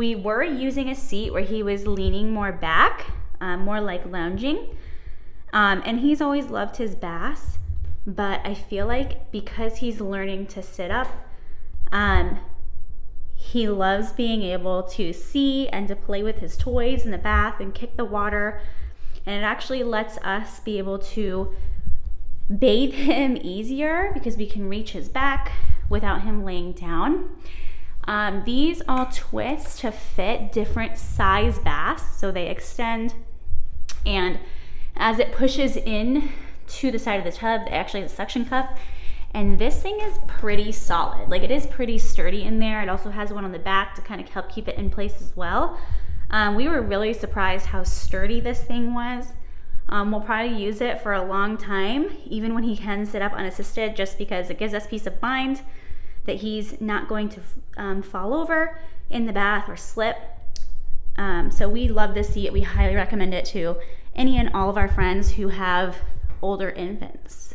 We were using a seat where he was leaning more back, more like lounging. And he's always loved his bass, but I feel like because he's learning to sit up, he loves being able to see and to play with his toys in the bath and kick the water. And it actually lets us be able to bathe him easier because we can reach his back without him laying down. These all twist to fit different size bass, so they extend, and as it pushes in to the side of the tub, it actually has a suction cup. And this thing is pretty solid. Like, it is pretty sturdy in there. It also has one on the back to kind of help keep it in place as well. We were really surprised how sturdy this thing was. We'll probably use it for a long time, even when he can sit up unassisted, just because it gives us peace of mind that he's not going to fall over in the bath or slip. So we love this seat. We highly recommend it to any and all of our friends who have older infants.